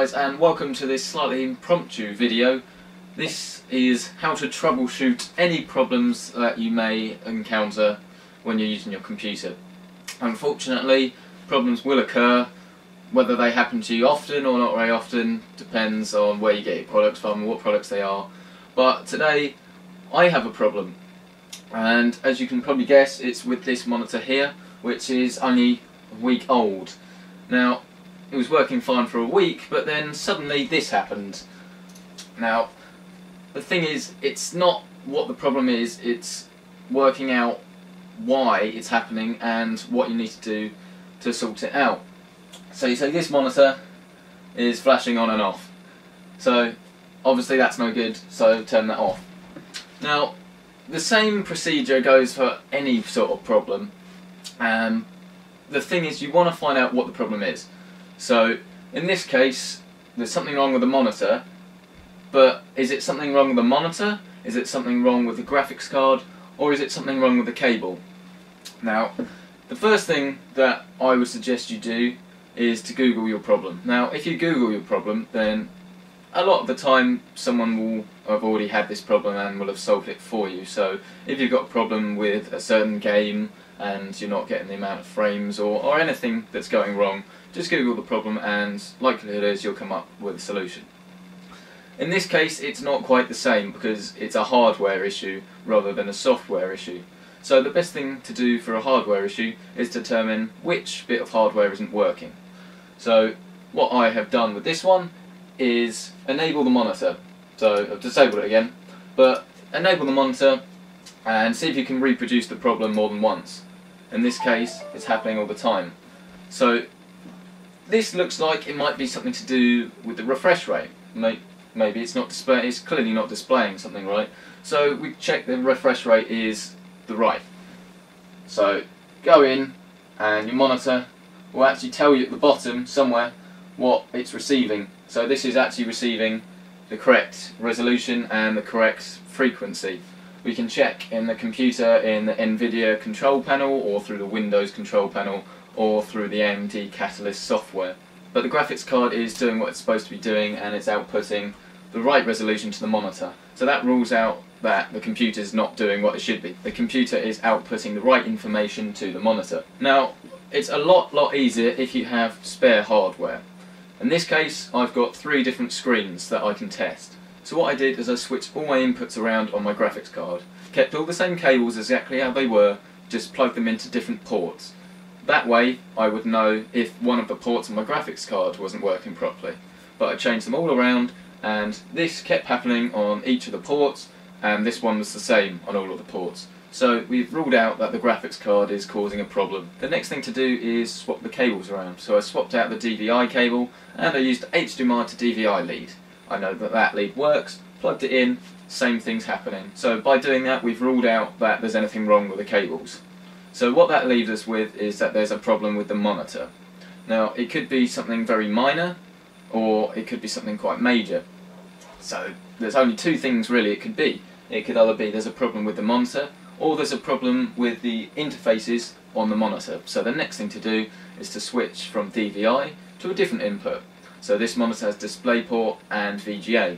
guys, and welcome to this slightly impromptu video. This is how to troubleshoot any problems that you may encounter when you're using your computer. Unfortunately, problems will occur. Whether they happen to you often or not very often depends on where you get your products from and what products they are. But today I have a problem, and as you can probably guess, it's with this monitor here, which is only a week old. Now, it was working fine for a week, but then suddenly this happened. Now, the thing is, it's not what the problem is, it's working out why it's happening and what you need to do to sort it out. So you see this monitor is flashing on and off. So obviously that's no good, so turn that off. Now, the same procedure goes for any sort of problem. The thing is, you want to find out what the problem is. So in this case, there's something wrong with the monitor, but is it something wrong with the monitor? Is it something wrong with the graphics card? Or is it something wrong with the cable? Now, the first thing that I would suggest you do is to Google your problem. Now, if you Google your problem, then a lot of the time someone will have already had this problem and will have solved it for you. So if you've got a problem with a certain game and you're not getting the amount of frames or anything that's going wrong, just Google the problem, and likelihood is you'll come up with a solution. In this case, it's not quite the same because it's a hardware issue rather than a software issue. So the best thing to do for a hardware issue is determine which bit of hardware isn't working. So what I have done with this one is enable the monitor. So I've disabled it again, but enable the monitor and see if you can reproduce the problem more than once. In this case, it's happening all the time. So this looks like it might be something to do with the refresh rate. Maybe it's not displaying, it's clearly not displaying something right. So we check the refresh rate is the right. So go in, and your monitor will actually tell you at the bottom somewhere what it's receiving. So this is actually receiving the correct resolution and the correct frequency. We can check in the computer in the NVIDIA control panel, or through the Windows control panel, or through the AMD Catalyst software. But the graphics card is doing what it's supposed to be doing, and it's outputting the right resolution to the monitor. So that rules out that the computer's not doing what it should be. The computer is outputting the right information to the monitor. Now, it's a lot easier if you have spare hardware. In this case, I've got three different screens that I can test. So what I did is I switched all my inputs around on my graphics card, kept all the same cables exactly how they were, just plugged them into different ports. That way I would know if one of the ports on my graphics card wasn't working properly. But I changed them all around, and this kept happening on each of the ports, and this one was the same on all of the ports. So we've ruled out that the graphics card is causing a problem. The next thing to do is swap the cables around. So I swapped out the DVI cable, and I used HDMI to DVI lead. I know that that lead works, plugged it in, same thing's happening. So by doing that, we've ruled out that there's anything wrong with the cables. So what that leaves us with is that there's a problem with the monitor. Now, it could be something very minor, or it could be something quite major. So there's only two things really it could be. It could either be there's a problem with the monitor, or there's a problem with the interfaces on the monitor. So the next thing to do is to switch from DVI to a different input. So this monitor has DisplayPort and VGA.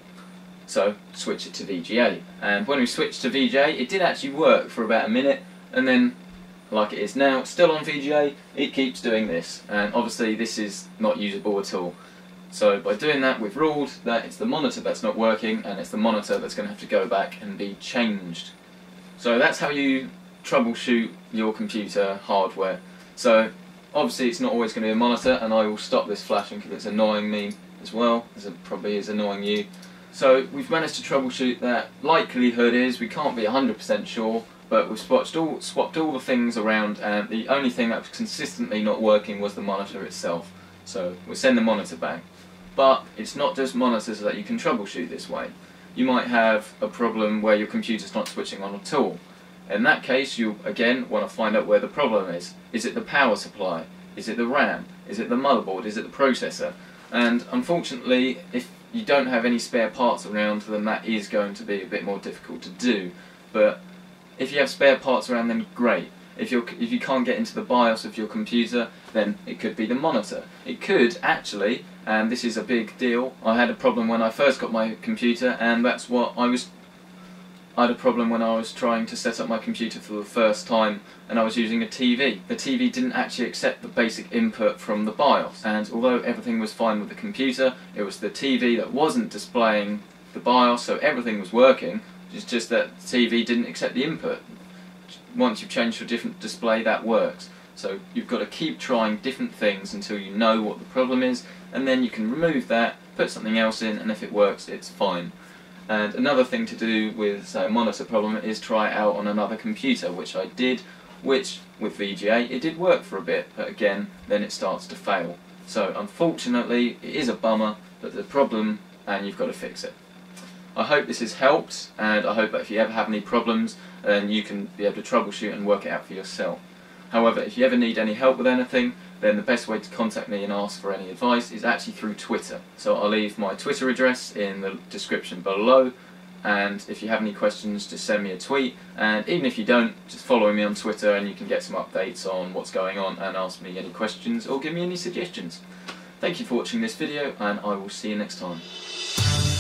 So switch it to VGA. And when we switched to VGA, it did actually work for about a minute, and then, like it is now, still on VGA, it keeps doing this. And obviously this is not usable at all. So by doing that, we've ruled that it's the monitor that's not working, and it's the monitor that's going to have to go back and be changed. So that's how you troubleshoot your computer hardware. So obviously it's not always going to be a monitor, and I will stop this flashing because it's annoying me as well, as it probably is annoying you. So we've managed to troubleshoot that. Likelihood is we can't be 100% sure, but we've swapped all the things around, and the only thing that was consistently not working was the monitor itself. So we'll send the monitor back. But it's not just monitors that you can troubleshoot this way. You might have a problem where your computer's not switching on at all. In that case, you again want to find out where the problem is. Is it the power supply? Is it the RAM? Is it the motherboard? Is it the processor? And unfortunately, if you don't have any spare parts around, then that is going to be a bit more difficult to do. But if you have spare parts around, then great. If you can't get into the BIOS of your computer, then it could be the monitor. It could actually, and this is a big deal, I had a problem when I first got my computer, and that's what I had a problem when I was trying to set up my computer for the first time, and I was using a TV. The TV didn't actually accept the basic input from the BIOS, and although everything was fine with the computer, it was the TV that wasn't displaying the BIOS, so everything was working, it's just that the TV didn't accept the input. Once you've changed to a different display, that works. So you've got to keep trying different things until you know what the problem is, and then you can remove that, put something else in, and if it works, it's fine. And another thing to do with, say, a monitor problem is try it out on another computer, which I did, which, with VGA, it did work for a bit, but again, then it starts to fail. So, unfortunately, it is a bummer, but the problem, and you've got to fix it. I hope this has helped, and I hope that if you ever have any problems, then you can be able to troubleshoot and work it out for yourself. However, if you ever need any help with anything, then the best way to contact me and ask for any advice is actually through Twitter. So I'll leave my Twitter address in the description below, and if you have any questions, just send me a tweet, and even if you don't, just follow me on Twitter and you can get some updates on what's going on and ask me any questions or give me any suggestions. Thank you for watching this video, and I will see you next time.